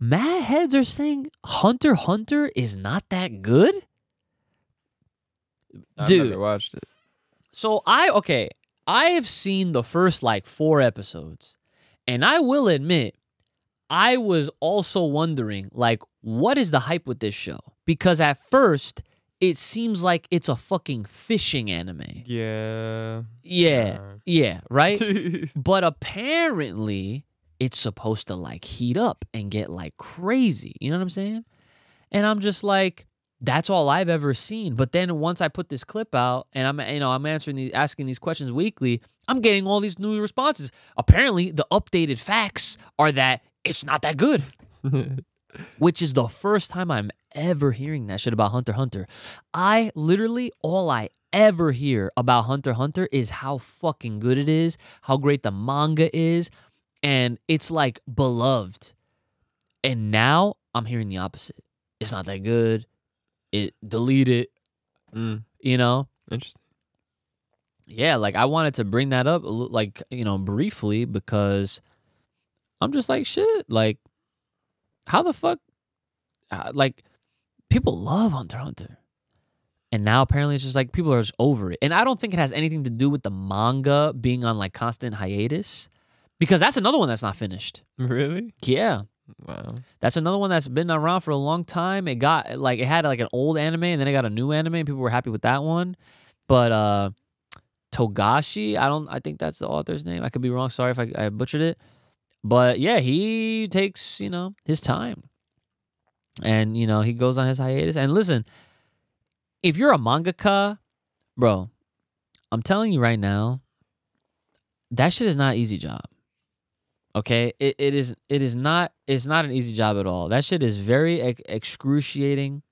mad heads are saying Hunter x Hunter is not that good? Dude, I've never watched it. So, I have seen the first, like, 4 episodes, and I will admit, I was also wondering, like, what is the hype with this show? Because at first, it seems like it's a fucking fishing anime. Yeah, right? But apparently, it's supposed to, like, heat up and get, like, crazy. You know what I'm saying? And I'm just like, that's all I've ever seen. But then once I put this clip out, and I'm asking these questions weekly, I'm getting all these new responses. Apparently, the updated facts are that it's not that good, which is the first time I'm ever hearing that shit about Hunter x Hunter. I literally, all I ever hear about Hunter x Hunter is how fucking good it is, how great the manga is, and it's like beloved. And now I'm hearing the opposite. It's not that good. It deleted. You know? Interesting. Yeah, like I wanted to bring that up, like, you know, briefly, because I'm just like, shit, like, how the fuck, like, people love Hunter x Hunter. And now apparently it's just like people are just over it. And I don't think it has anything to do with the manga being on like constant hiatus, because that's another one that's not finished. Really? Yeah. Wow. That's another one that's been around for a long time. It got like, it had like an old anime and then it got a new anime and people were happy with that one. But Togashi, I think that's the author's name. I could be wrong. Sorry if I butchered it. But yeah, he takes, you know, his time. And, you know, he goes on his hiatus. And listen, if you're a mangaka, bro, I'm telling you right now, that shit is not an easy job. Okay? It's not an easy job at all. That shit is very excruciating.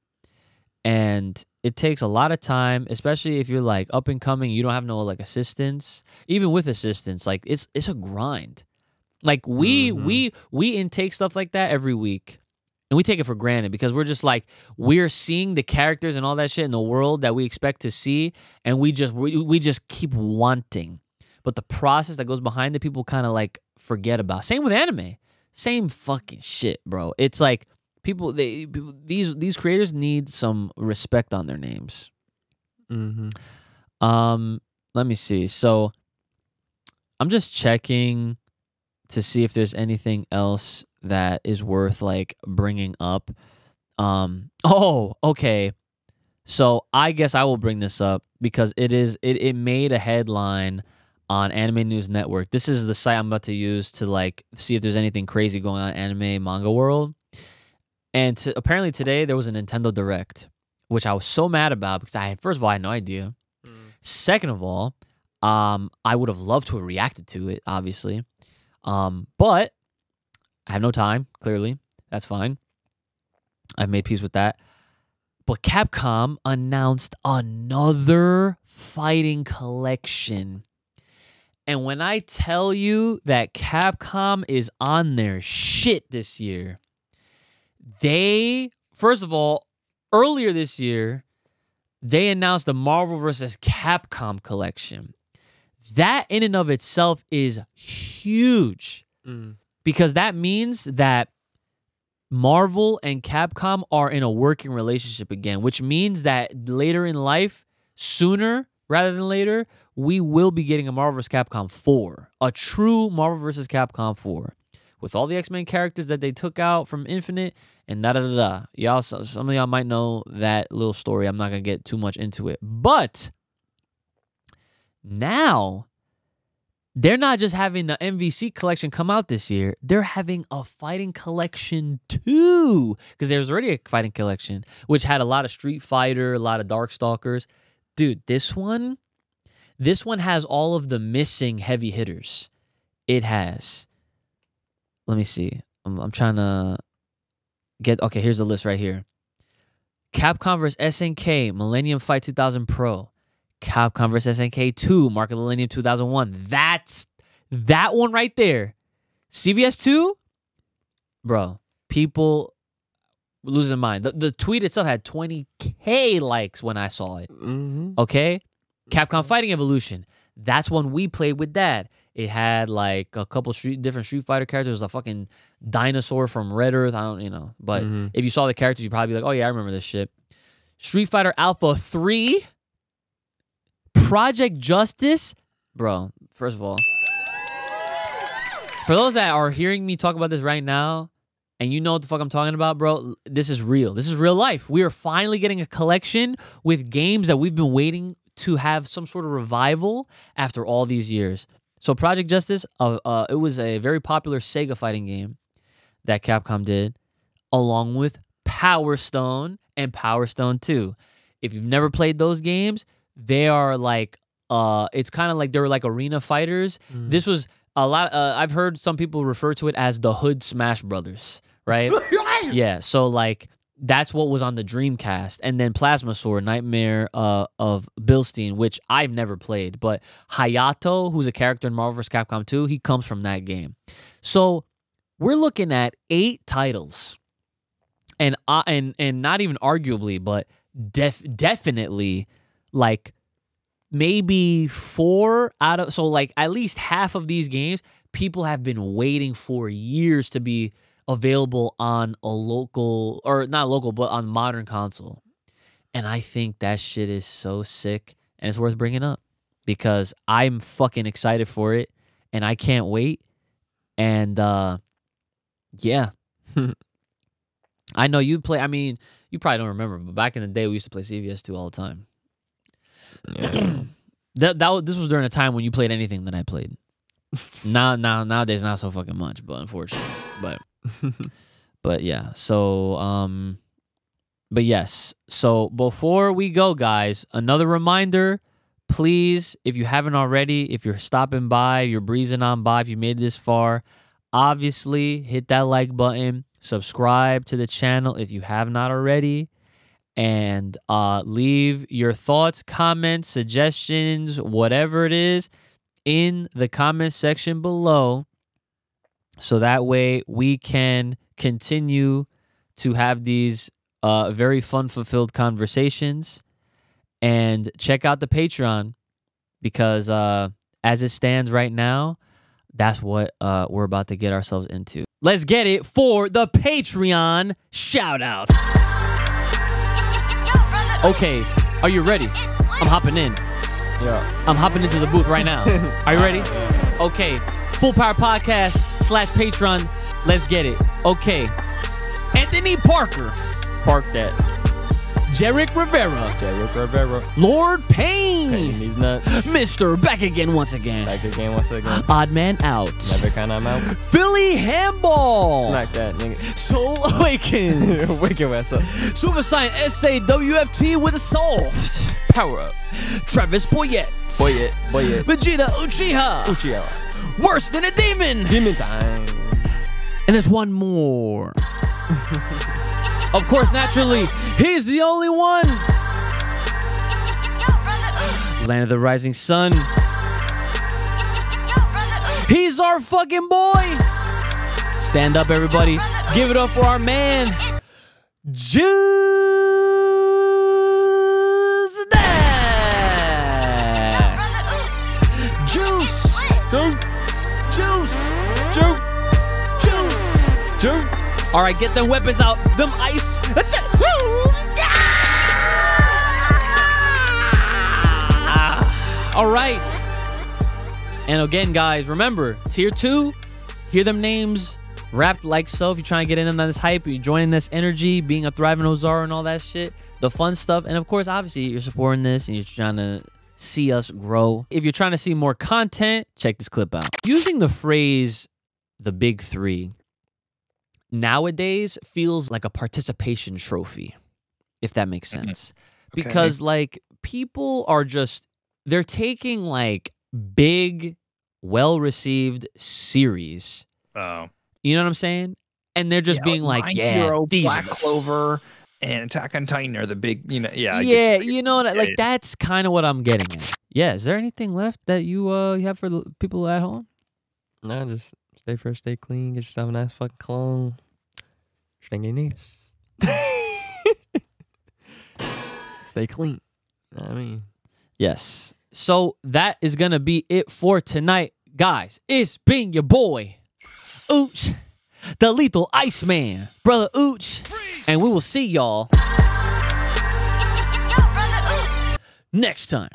And it takes a lot of time, especially if you're like up and coming, you don't have no like assistance. Even with assistance, like it's a grind. Like we intake stuff like that every week, and we take it for granted because we're just like, we're seeing the characters and all that shit in the world that we expect to see, and we just keep wanting. But the process that goes behind it, people kind of like forget about. Same with anime, same fucking shit, bro. It's like these creators need some respect on their names. Let me see. So I'm just checking to see if there's anything else that is worth like bringing up. Oh, okay. So I guess I will bring this up because it made a headline on Anime News Network. This is the site I'm about to use to like see if there's anything crazy going on in anime manga world. And apparently today there was a Nintendo Direct, which I was so mad about because first of all I had no idea. Second of all, I would have loved to have reacted to it, obviously. But I have no time, clearly. That's fine. I've made peace with that. But Capcom announced another fighting collection. And when I tell you that Capcom is on their shit this year, they, first of all, earlier this year, they announced the Marvel vs. Capcom collection. That in and of itself is huge because that means that Marvel and Capcom are in a working relationship again, which means that later in life, sooner rather than later, we will be getting a Marvel vs. Capcom 4, a true Marvel vs. Capcom 4 with all the X-Men characters that they took out from Infinite and da-da-da-da. Y'all, some of y'all might know that little story. I'm not going to get too much into it, but now, they're not just having the MVC collection come out this year. They're having a fighting collection too, because there was already a fighting collection, which had a lot of Street Fighter, a lot of Darkstalkers. Dude, this one has all of the missing heavy hitters. It has. Let me see. I'm trying to get, okay, here's the list right here. Capcom vs SNK, Millennium Fight 2000 Pro. Capcom vs SNK 2, Mark of the Millennium 2001. That's that one right there. CVS 2, Bro, people losing mind. The tweet itself had 20K likes when I saw it. Mm-hmm. Okay? Capcom Fighting Evolution. That's when we played with that. It had like a couple different Street Fighter characters, a fucking dinosaur from Red Earth. I don't, you know. But if you saw the characters, you'd probably be like, oh yeah, I remember this shit. Street Fighter Alpha 3. Project Justice. Bro, first of all, for those that are hearing me talk about this right now, and you know what the fuck I'm talking about, bro, this is real. This is real life. We are finally getting a collection with games that we've been waiting to have some sort of revival after all these years. So Project Justice, it was a very popular Sega fighting game that Capcom did, along with Power Stone and Power Stone 2. If you've never played those games, they are like, it's kind of like they were like arena fighters. Mm. This was a lot, I've heard some people refer to it as the Hood Smash Brothers, right? Yeah, so like, that's what was on the Dreamcast. And then Plasma Sword, Nightmare of Bilstein, which I've never played. But Hayato, who's a character in Marvel vs. Capcom 2, he comes from that game. So we're looking at 8 titles. And not even arguably, but definitely, like, maybe 4 out of... So, like, at least half of these games, people have been waiting for years to be available on a local, or not local, but on modern console. And I think that shit is so sick, and it's worth bringing up because I'm fucking excited for it and I can't wait. And yeah. I know you play, I mean, you probably don't remember, but back in the day we used to play CVS2 all the time. Yeah. This was during a time when you played anything that I played. Nowadays not so fucking much, but unfortunately. But yeah, so but yes, so before we go, guys, another reminder, please, if you haven't already, if you're stopping by, you're breezing on by, if you made it this far, obviously hit that like button, subscribe to the channel if you have not already, and leave your thoughts, comments, suggestions, whatever it is, in the comment section below. So that way we can continue to have these very fun, fulfilled conversations. And check out the Patreon because as it stands right now, that's what we're about to get ourselves into. Let's get it for the Patreon shout-outs. Okay, are you ready? I'm hopping in. Yeah. I'm hopping into the booth right now. Are you ready? Okay, Full Power Podcast /Patreon, let's get it. Okay, Anthony Parker, park that. Jerick Rivera, Lord Payne, he's nuts. Mr. Back again once again. Odd man out, never kind of out. Philly Handball, smack that nigga. Soul Awakens, wake your ass up. Suicide SAWFT with a soft power up. Travis Boyette, Vegeta Uchiha. Worse than a demon. Demon time. And there's one more. Of course, naturally, he's the only one. Land of the Rising Sun. He's our fucking boy. Stand up, everybody. Give it up for our man, Juice. All right, get them weapons out. Them ice. All right. And again, guys, remember, tier 2, hear them names wrapped like so. If you're trying to get in on this hype, you're joining this energy, being a thriving Oozaru and all that shit, the fun stuff. And of course, obviously, you're supporting this and you're trying to see us grow. If you're trying to see more content, check this clip out. Using the phrase the big three nowadays feels like a participation trophy, if that makes sense. Okay. Because like people are just, they're taking like big, well-received series. Oh. You know what I'm saying? And they're just being like, yeah, these Black Clover and Attack on Titan are the big, you know, yeah, you know, like that's kind of what I'm getting at. Yeah, is there anything left that you you have for the people at home? No, just stay fresh, stay clean, get yourself a nice fucking cologne. String your knees. Stay clean. I mean, yes. So that is going to be it for tonight, guys. It's been your boy, Ooch, the Lethal Iceman, Brother Ooch. And we will see y'all next time.